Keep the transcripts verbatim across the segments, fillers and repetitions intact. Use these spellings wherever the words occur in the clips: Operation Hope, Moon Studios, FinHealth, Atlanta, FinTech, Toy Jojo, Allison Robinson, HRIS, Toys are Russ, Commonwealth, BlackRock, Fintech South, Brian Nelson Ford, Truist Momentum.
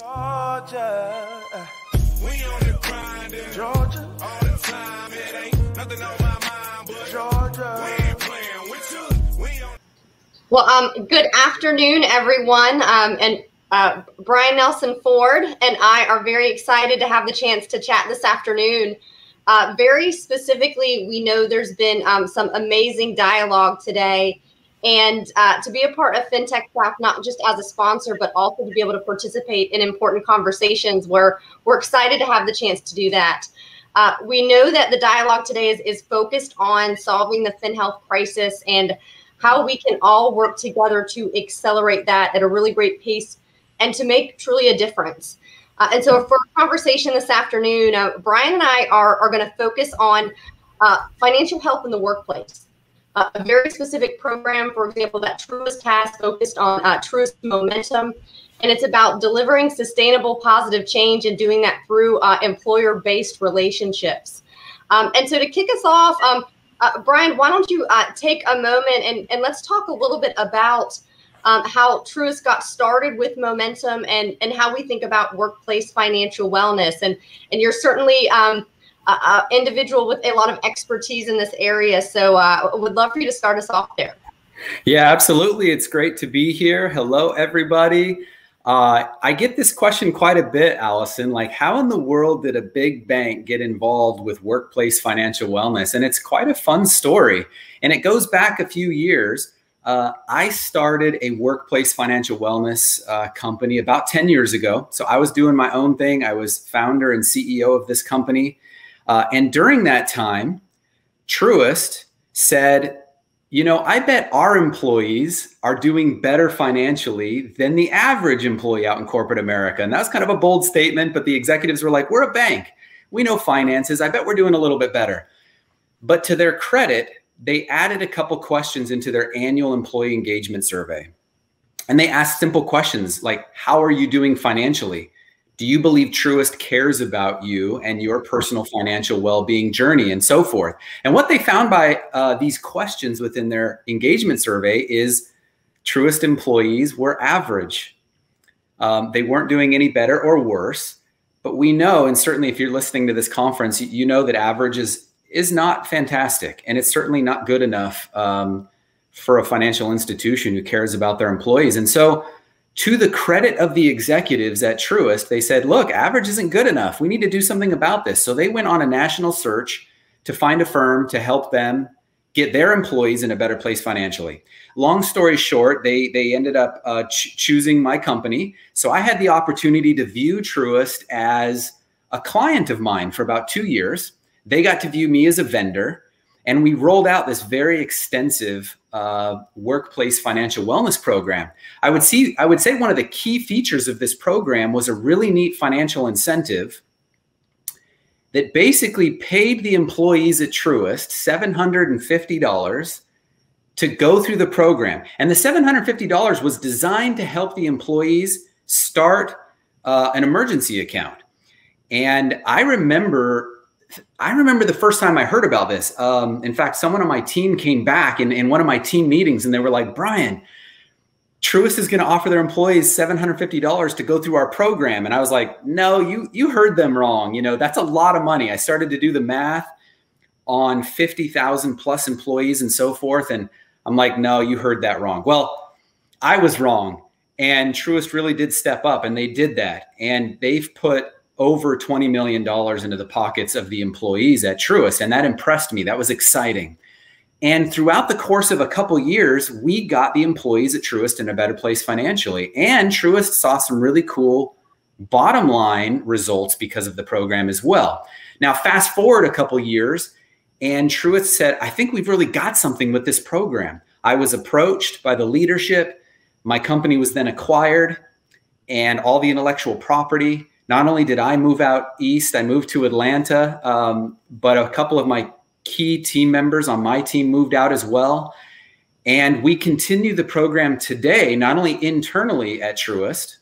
Georgia, we on the grind, Georgia, all the time. It ain't nothing on my mind, but Georgia, we ain't playing with you. We on. Well, um, good afternoon, everyone. Um, and uh, Brian Nelson Ford and I are very excited to have the chance to chat this afternoon. Uh, very specifically, we know there's been um, some amazing dialogue today. And uh, to be a part of FinTech South, not just as a sponsor, but also to be able to participate in important conversations where we're excited to have the chance to do that. Uh, we know that the dialogue today is, is focused on solving the FinHealth crisis and how we can all work together to accelerate that at a really great pace and to make truly a difference. Uh, and so for our conversation this afternoon, uh, Brian and I are, are going to focus on uh, financial health in the workplace. Uh, a very specific program, for example, that Truist has focused on uh, Truist Momentum, and it's about delivering sustainable positive change and doing that through uh, employer-based relationships. Um, and so to kick us off, um, uh, Brian, why don't you uh, take a moment and, and let's talk a little bit about um, how Truist got started with Momentum and, and how we think about workplace financial wellness. And, and you're certainly um, Uh, uh, individual with a lot of expertise in this area. So uh, would love for you to start us off there. Yeah, absolutely. It's great to be here. Hello, everybody. Uh, I get this question quite a bit, Allison, like how in the world did a big bank get involved with workplace financial wellness? And it's quite a fun story. And it goes back a few years. Uh, I started a workplace financial wellness uh, company about ten years ago. So I was doing my own thing. I was founder and C E O of this company. Uh, and during that time, Truist said, you know, I bet our employees are doing better financially than the average employee out in corporate America. And that was kind of a bold statement, but the executives were like, we're a bank. We know finances. I bet we're doing a little bit better. But to their credit, they added a couple questions into their annual employee engagement survey. And they asked simple questions like, how are you doing financially? Do you believe Truist cares about you and your personal financial well-being journey and so forth? And what they found by uh, these questions within their engagement survey is Truist employees were average. Um, they weren't doing any better or worse, but we know, and certainly if you're listening to this conference, you know that average is, is not fantastic, and it's certainly not good enough um, for a financial institution who cares about their employees. And so to the credit of the executives at Truist, they said, look, average isn't good enough. We need to do something about this. So they went on a national search to find a firm to help them get their employees in a better place financially. Long story short, they, they ended up uh, ch choosing my company. So I had the opportunity to view Truist as a client of mine for about two years. They got to view me as a vendor. And we rolled out this very extensive uh, workplace financial wellness program. I would see, I would say one of the key features of this program was a really neat financial incentive that basically paid the employees at Truist seven hundred fifty dollars to go through the program. And the seven hundred fifty dollars was designed to help the employees start uh, an emergency account. And I remember I remember the first time I heard about this. Um, in fact, someone on my team came back in, in one of my team meetings and they were like, Brian, Truist is going to offer their employees seven hundred fifty dollars to go through our program. And I was like, no, you, you heard them wrong. You know, that's a lot of money. I started to do the math on fifty thousand plus employees and so forth. And I'm like, no, you heard that wrong. Well, I was wrong. And Truist really did step up and they did that. And they've put over twenty million dollars into the pockets of the employees at Truist. And that impressed me. That was exciting. And throughout the course of a couple years, we got the employees at Truist in a better place financially. And Truist saw some really cool bottom line results because of the program as well. Now, fast forward a couple years and Truist said, I think we've really got something with this program. I was approached by the leadership. My company was then acquired and all the intellectual property. Not only did I move out east, I moved to Atlanta, um, but a couple of my key team members on my team moved out as well. And we continue the program today, not only internally at Truist,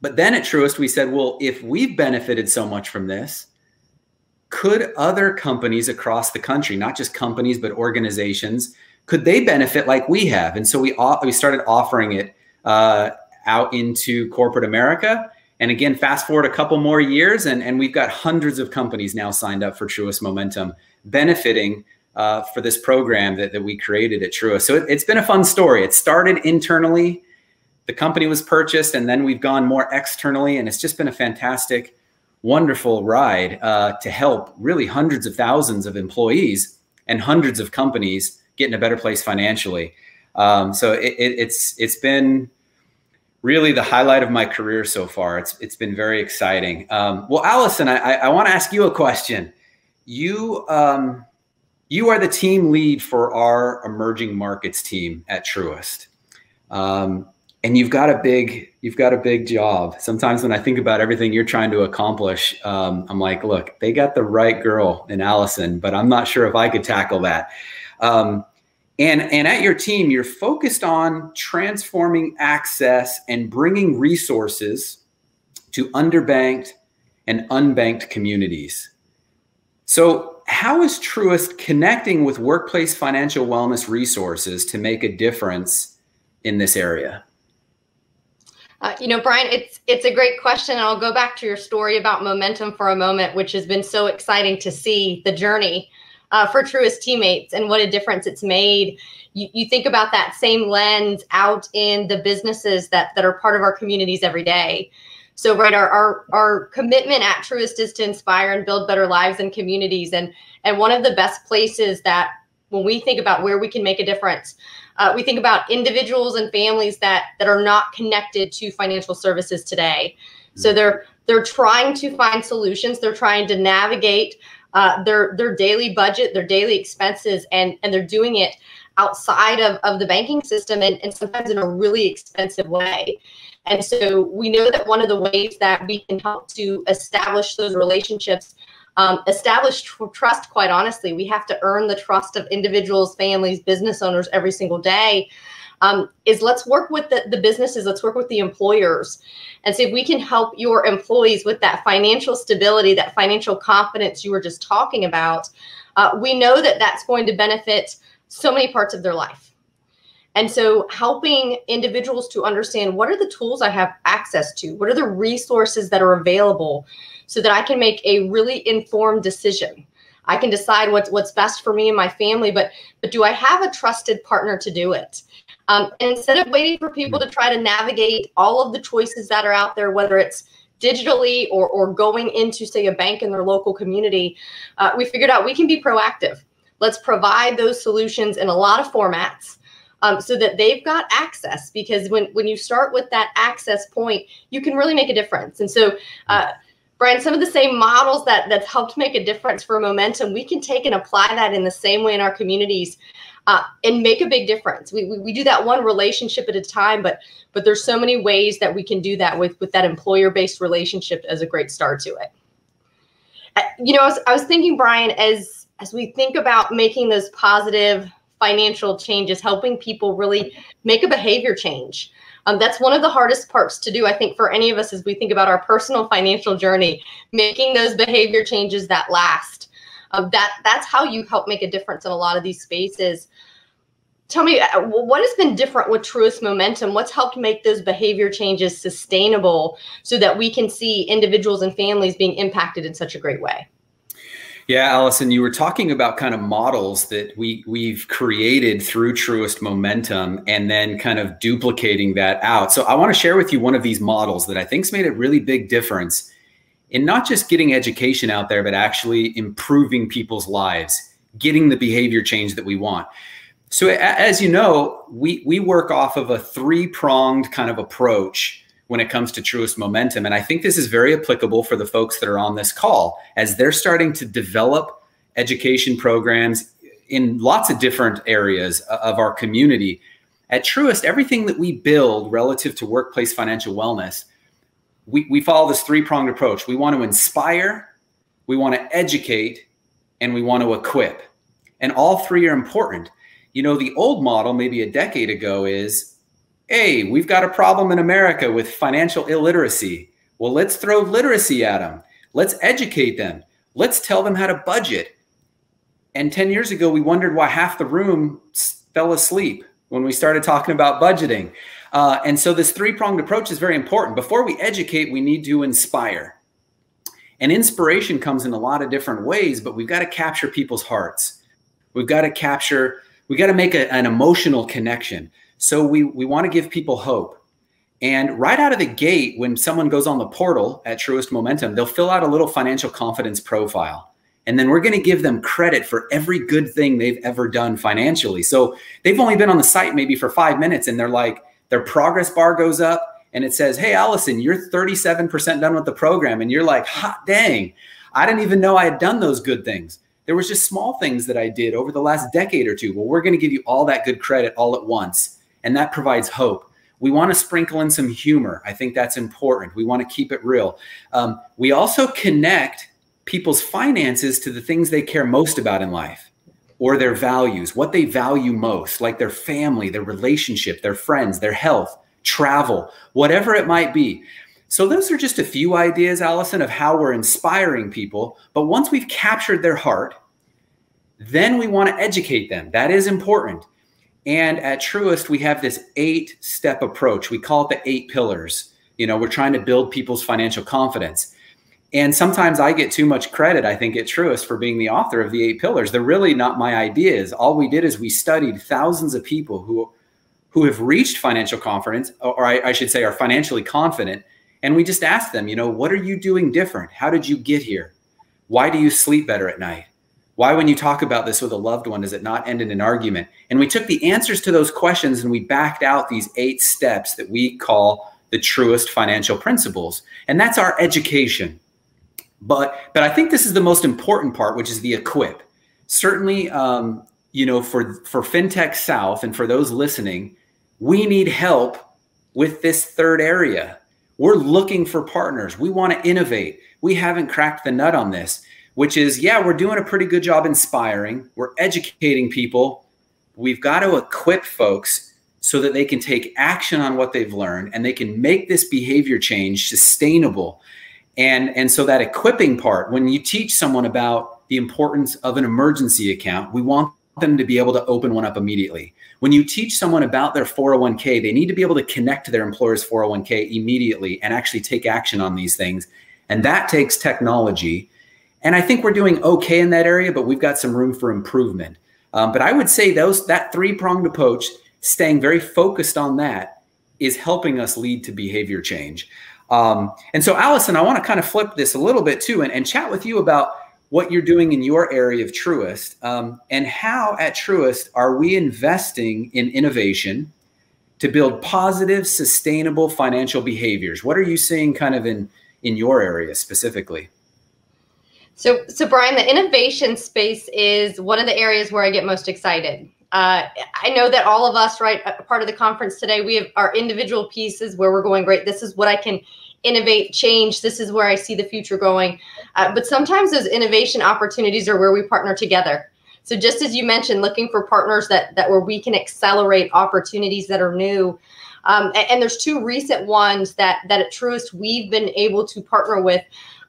but then at Truist we said, well, if we've benefited so much from this, could other companies across the country, not just companies, but organizations, could they benefit like we have? And so we, we started offering it uh, out into corporate America. And again, fast forward a couple more years, and, and we've got hundreds of companies now signed up for Truist Momentum, benefiting uh, for this program that, that we created at Truist. So it, it's been a fun story. It started internally, the company was purchased, and then we've gone more externally, and it's just been a fantastic, wonderful ride uh, to help really hundreds of thousands of employees and hundreds of companies get in a better place financially. Um, so it, it, it's it's been really the highlight of my career so far. It's it's been very exciting. Um, well, Allison, I, I want to ask you a question. You um, you are the team lead for our emerging markets team at Truist, um, and you've got a big you've got a big job. Sometimes when I think about everything you're trying to accomplish, um, I'm like, look, they got the right girl in Allison, but I'm not sure if I could tackle that. Um, And, and at your team, you're focused on transforming access and bringing resources to underbanked and unbanked communities. So how is Truist connecting with workplace financial wellness resources to make a difference in this area? Uh, you know, Brian, it's it's a great question. And I'll go back to your story about momentum for a moment, which has been so exciting to see the journey Uh, for Truist teammates and what a difference it's made. You, you think about that same lens out in the businesses that, that are part of our communities every day. So right, our, our, our commitment at Truist is to inspire and build better lives and communities. And, and one of the best places that when we think about where we can make a difference, uh, we think about individuals and families that, that are not connected to financial services today. So they're, they're trying to find solutions. They're trying to navigate Uh, their their daily budget, their daily expenses, and and they're doing it outside of, of the banking system, and, and sometimes in a really expensive way. And so we know that one of the ways that we can help to establish those relationships, um, establish tr- trust, quite honestly, we have to earn the trust of individuals, families, business owners every single day, um, is let's work with the, the businesses, let's work with the employers. And so if we can help your employees with that financial stability, that financial confidence you were just talking about, uh, we know that that's going to benefit so many parts of their life. And so helping individuals to understand, what are the tools I have access to? What are the resources that are available so that I can make a really informed decision? I can decide what's, what's best for me and my family, but, but do I have a trusted partner to do it? Um, and instead of waiting for people to try to navigate all of the choices that are out there, whether it's digitally or, or going into, say, a bank in their local community, uh, we figured out we can be proactive. Let's provide those solutions in a lot of formats um, so that they've got access, because when, when you start with that access point, you can really make a difference. And so, uh, Brian, some of the same models that, that's helped make a difference for momentum, we can take and apply that in the same way in our communities. Uh, and make a big difference. We, we we do that one relationship at a time, but but there's so many ways that we can do that with with that employer-based relationship as a great start to it. Uh, you know, I was, I was thinking, Brian, as as we think about making those positive financial changes, helping people really make a behavior change. Um, that's one of the hardest parts to do, I think, for any of us as we think about our personal financial journey, making those behavior changes that last. Um, that that's how you help make a difference in a lot of these spaces. Tell me, what has been different with Truist Momentum? What's helped make those behavior changes sustainable so that we can see individuals and families being impacted in such a great way? Yeah, Allison, you were talking about kind of models that we, we've created through Truist Momentum and then kind of duplicating that out. So I want to share with you one of these models that I think's made a really big difference in not just getting education out there, but actually improving people's lives, getting the behavior change that we want. So as you know, we, we work off of a three-pronged kind of approach when it comes to Truist Momentum. And I think this is very applicable for the folks that are on this call as they're starting to develop education programs in lots of different areas of our community. At Truist, everything that we build relative to workplace financial wellness, we, we follow this three-pronged approach. We want to inspire, we want to educate, and we want to equip. And all three are important. You know, the old model maybe a decade ago is, hey, we've got a problem in America with financial illiteracy. Well, let's throw literacy at them. Let's educate them. Let's tell them how to budget. And ten years ago, we wondered why half the room fell asleep when we started talking about budgeting. Uh, and so this three-pronged approach is very important. Before we educate, we need to inspire. And inspiration comes in a lot of different ways, but we've got to capture people's hearts. We've got to capture, we've got to make a, an emotional connection. So we, we want to give people hope. And right out of the gate, when someone goes on the portal at Truist Momentum, they'll fill out a little financial confidence profile. And then we're going to give them credit for every good thing they've ever done financially. So they've only been on the site maybe for five minutes and they're like, their progress bar goes up and it says, hey, Allison, you're thirty-seven percent done with the program. And you're like, hot dang, I didn't even know I had done those good things. There was just small things that I did over the last decade or two. Well, we're going to give you all that good credit all at once. And that provides hope. We want to sprinkle in some humor. I think that's important. We want to keep it real. Um, we also connect people's finances to the things they care most about in life, or their values, what they value most, like their family, their relationship, their friends, their health, travel, whatever it might be. So those are just a few ideas, Allison, of how we're inspiring people. But once we've captured their heart, then we want to educate them. That is important. And at Truist, we have this eight-step approach. We call it the eight pillars. You know, we're trying to build people's financial confidence. And sometimes I get too much credit, I think, at Truist for being the author of the eight pillars. They're really not my ideas. All we did is we studied thousands of people who, who have reached financial confidence, or I, I should say are financially confident. And we just asked them, you know, what are you doing different? How did you get here? Why do you sleep better at night? Why, when you talk about this with a loved one, does it not end in an argument? And we took the answers to those questions and we backed out these eight steps that we call the Truist financial principles. And that's our education. But, but I think this is the most important part, which is the equip. Certainly, um, you know, for, for FinTech South and for those listening, we need help with this third area. We're looking for partners. We want to innovate. We haven't cracked the nut on this. Which is, yeah, we're doing a pretty good job inspiring. We're educating people. We've got to equip folks so that they can take action on what they've learned and they can make this behavior change sustainable. And, and so that equipping part, when you teach someone about the importance of an emergency account, we want them to be able to open one up immediately. When you teach someone about their four oh one K, they need to be able to connect to their employer's four oh one K immediately and actually take action on these things. And that takes technology. And I think we're doing okay in that area, but we've got some room for improvement. Um, but I would say those that three-pronged approach, staying very focused on that, is helping us lead to behavior change. Um, and so, Allison, I want to kind of flip this a little bit too and, and chat with you about what you're doing in your area of Truist um, and how at Truist are we investing in innovation to build positive, sustainable financial behaviors? What are you seeing kind of in, in your area specifically? So, so Brian, the innovation space is one of the areas where I get most excited. Uh, I know that all of us, right, part of the conference today, we have our individual pieces where we're going, great, this is what I can innovate, change, this is where I see the future going. Uh, but sometimes those innovation opportunities are where we partner together. So just as you mentioned, looking for partners that, that where we can accelerate opportunities that are new. Um, and, and there's two recent ones that, that at Truist we've been able to partner with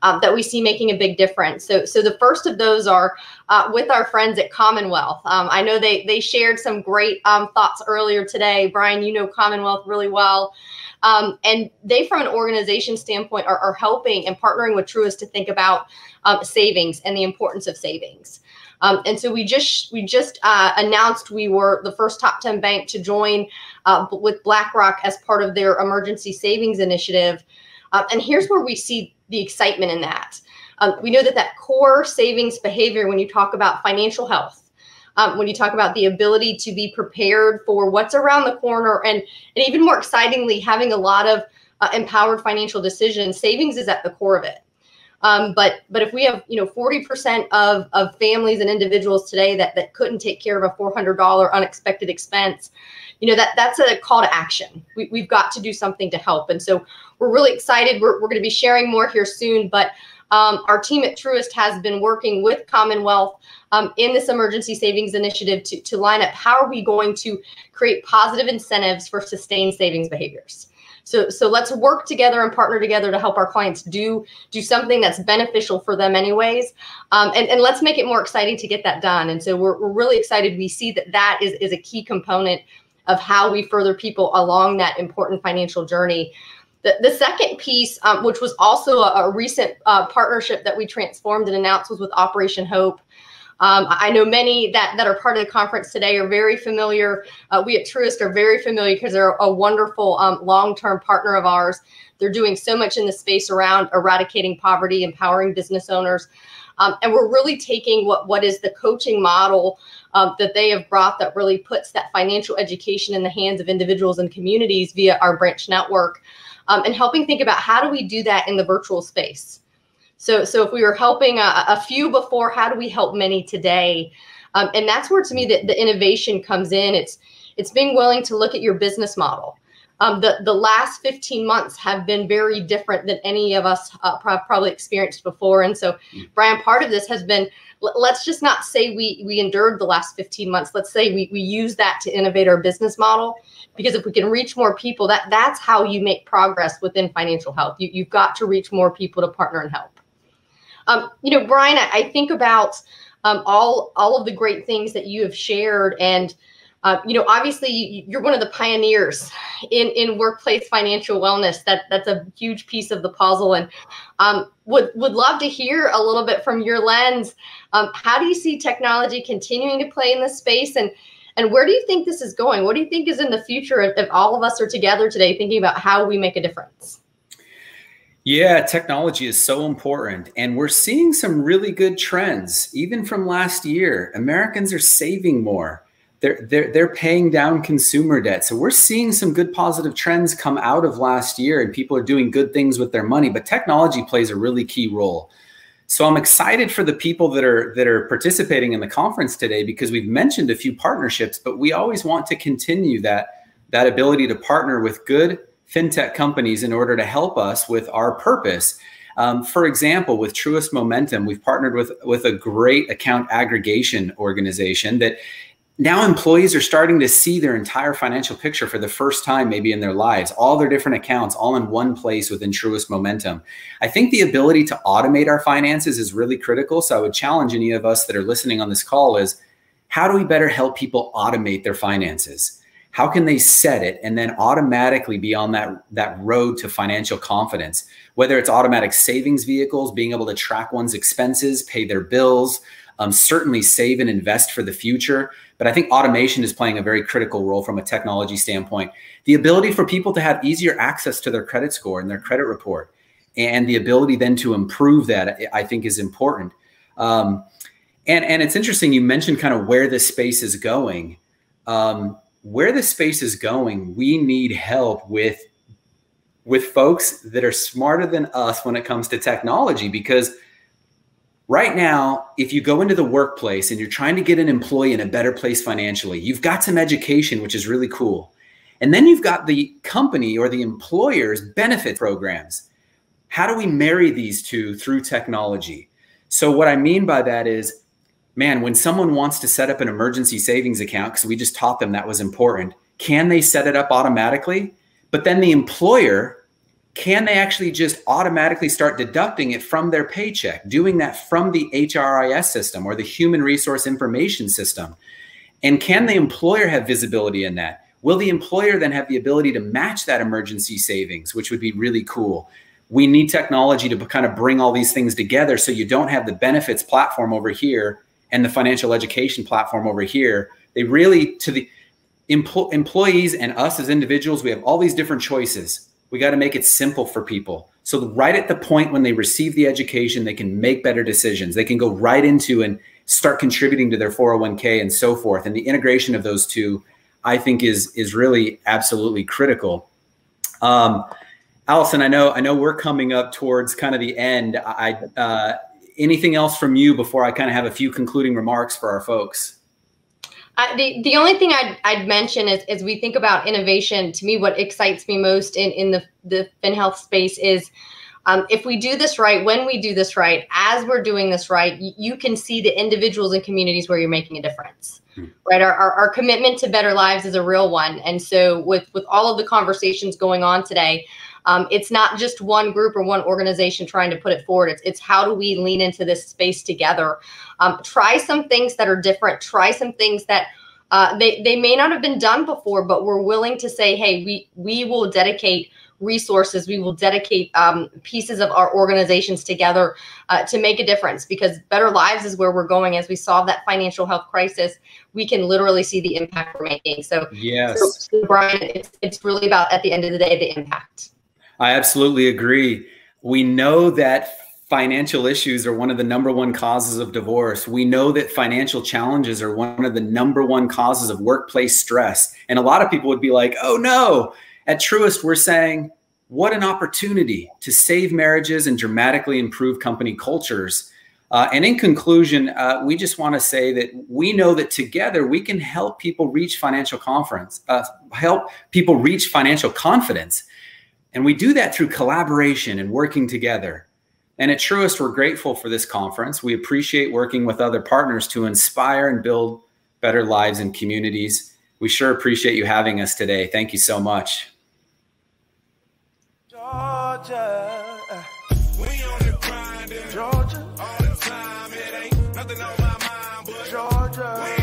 Um, that we see making a big difference. So, so the first of those are uh, with our friends at Commonwealth. Um, I know they they shared some great um, thoughts earlier today. Brian, you know Commonwealth really well. Um, and they, from an organization standpoint, are, are helping and partnering with Truist to think about um, savings and the importance of savings. Um, and so we just we just uh, announced we were the first top ten bank to join uh, with BlackRock as part of their emergency savings initiative. Um, and here's where we see the excitement in that. Um, we know that that core savings behavior, when you talk about financial health, um, when you talk about the ability to be prepared for what's around the corner, and, and even more excitingly, having a lot of uh, empowered financial decisions, savings is at the core of it. Um, but but if we have, you know, forty percent of, of families and individuals today that, that couldn't take care of a four hundred dollar unexpected expense, you know, that, that's a call to action. We, we've got to do something to help. And so we're really excited. We're, we're going to be sharing more here soon. But um, our team at Truist has been working with Commonwealth um, in this emergency savings initiative to, to line up how are we going to create positive incentives for sustained savings behaviors. So, so let's work together and partner together to help our clients do, do something that's beneficial for them anyways. Um, and, and let's make it more exciting to get that done. And so we're, we're really excited. We see that that is, is a key component of how we further people along that important financial journey. The, the second piece, um, which was also a, a recent uh, partnership that we transformed and announced, was with Operation Hope. Um, I know many that, that are part of the conference today are very familiar. Uh, we at Truist are very familiar because they're a wonderful um, long-term partner of ours. They're doing so much in the space around eradicating poverty, empowering business owners. Um, and we're really taking what, what is the coaching model uh, that they have brought that really puts that financial education in the hands of individuals and communities via our branch network, um, and helping think about how do we do that in the virtual space. So, so if we were helping a, a few before, how do we help many today? Um, and that's where, to me, that the innovation comes in. It's, it's being willing to look at your business model. Um, the, the last fifteen months have been very different than any of us uh, probably experienced before. And so, Brian, part of this has been, let's just not say we, we endured the last fifteen months. Let's say we, we use that to innovate our business model, because if we can reach more people, that, that's how you make progress within financial health. You, you've got to reach more people to partner and help. Um, you know, Brian, I, I think about um, all, all of the great things that you have shared, and Uh, you know, obviously, you're one of the pioneers in, in workplace financial wellness. That, that's a huge piece of the puzzle. And um, would, would love to hear a little bit from your lens. Um, how do you see technology continuing to play in this space? And, and where do you think this is going? What do you think is in the future if, if all of us are together today thinking about how we make a difference? Yeah, technology is so important. And we're seeing some really good trends, even from last year. Americans are saving more. They're, they're, they're paying down consumer debt. So we're seeing some good positive trends come out of last year, and people are doing good things with their money, but technology plays a really key role. So I'm excited for the people that are, that are participating in the conference today, because we've mentioned a few partnerships, but we always want to continue that, that ability to partner with good fintech companies in order to help us with our purpose. Um, for example, with Truist Momentum, we've partnered with, with a great account aggregation organization that now employees are starting to see their entire financial picture for the first time maybe in their lives, all their different accounts all in one place within Truist Momentum. I think the ability to automate our finances is really critical. So I would challenge any of us that are listening on this call is, how do we better help people automate their finances? How can they set it and then automatically be on that, that road to financial confidence? Whether it's automatic savings vehicles, being able to track one's expenses, pay their bills, Um, certainly save and invest for the future. But I think automation is playing a very critical role from a technology standpoint. The ability for people to have easier access to their credit score and their credit report, and the ability then to improve that, I think, is important. Um, and, and it's interesting, you mentioned kind of where this space is going. Um, where this space is going, we need help with, with folks that are smarter than us when it comes to technology, because right now, if you go into the workplace and you're trying to get an employee in a better place financially, you've got some education, which is really cool. And then you've got the company or the employer's benefit programs. How do we marry these two through technology? So what I mean by that is, man, when someone wants to set up an emergency savings account, because we just taught them that was important, can they set it up automatically? But then the employer, can they actually just automatically start deducting it from their paycheck, doing that from the H R I S system or the human resource information system? And can the employer have visibility in that? Will the employer then have the ability to match that emergency savings, which would be really cool? We need technology to kind of bring all these things together, so you don't have the benefits platform over here and the financial education platform over here. They really, to the empl- employees and us as individuals, we have all these different choices. We got to make it simple for people. So right at the point when they receive the education, they can make better decisions. They can go right into and start contributing to their four oh one K and so forth. And the integration of those two, I think, is, is really absolutely critical. Um, Allison, I know, I know we're coming up towards kind of the end. I, uh, anything else from you before I kind of have a few concluding remarks for our folks? Uh, the, the only thing I'd, I'd mention is, as we think about innovation, to me, what excites me most in, in the, the FinHealth space is um, if we do this right, when we do this right, as we're doing this right, you, you can see the individuals and communities where you're making a difference, right? Our, our, our commitment to better lives is a real one. And so with, with all of the conversations going on today, um, it's not just one group or one organization trying to put it forward. It's, it's how do we lean into this space together? Um, try some things that are different. Try some things that Uh, they, they may not have been done before, but we're willing to say, hey, we, we will dedicate resources. We will dedicate um, pieces of our organizations together uh, to make a difference, because better lives is where we're going. As we solve that financial health crisis, we can literally see the impact we're making. So, yes, so, so Brian, it's, it's really about, at the end of the day, the impact. I absolutely agree. We know that financial issues are one of the number one causes of divorce. We know that financial challenges are one of the number one causes of workplace stress. And a lot of people would be like, oh no. At Truist, we're saying, what an opportunity to save marriages and dramatically improve company cultures. Uh, and in conclusion, uh, we just want to say that we know that together we can help people reach financial conference, uh, help people reach financial confidence. And we do that through collaboration and working together. And at Truist, we're grateful for this conference. We appreciate working with other partners to inspire and build better lives and communities. We sure appreciate you having us today. Thank you so much. Georgia, we on the grind, Georgia, all the time. It ain't nothing on my mind, but Georgia.